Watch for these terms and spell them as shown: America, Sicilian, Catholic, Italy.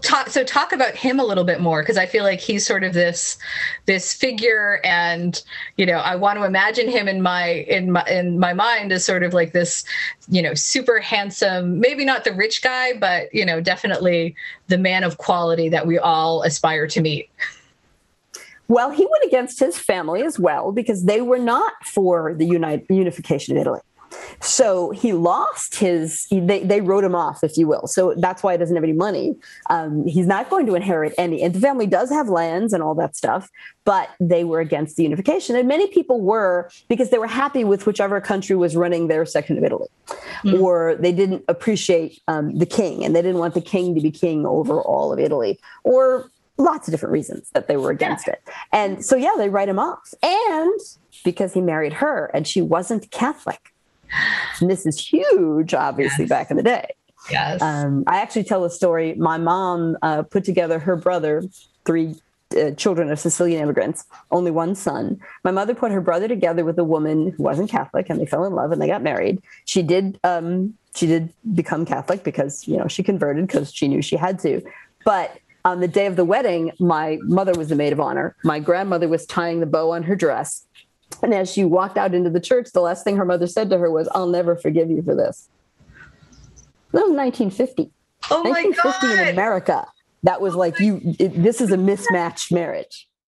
talk about him a little bit more, because I feel like he's sort of this figure, and I want to imagine him in my mind as sort of like this, super handsome, maybe not the rich guy, but definitely the man of quality that we all aspire to meet. Well, he went against his family as well, because they were not for the unification of Italy. So he lost his, they wrote him off, if you will. So that's why he doesn't have any money. He's not going to inherit any. And the family does have lands and all that stuff, but they were against the unification. And many people were, because they were happy with whichever country was running their section of Italy. Mm. Or they didn't appreciate the king, and they didn't want the king to be king over all of Italy, or lots of different reasons that they were against it. And so, they write him off. And because he married her and she wasn't Catholic. And this is huge, obviously, back in the day. Yes. I actually tell a story. My mom put together her brother, three children of Sicilian immigrants, only one son. My mother put her brother together with a woman who wasn't Catholic, and they fell in love and they got married. She did become Catholic because, she converted because she knew she had to. But on the day of the wedding, my mother was the maid of honor. My grandmother was tying the bow on her dress. And as she walked out into the church, the last thing her mother said to her was, "I'll never forgive you for this." That was 1950. Oh my God. 1950 in America. That was this is a mismatched marriage.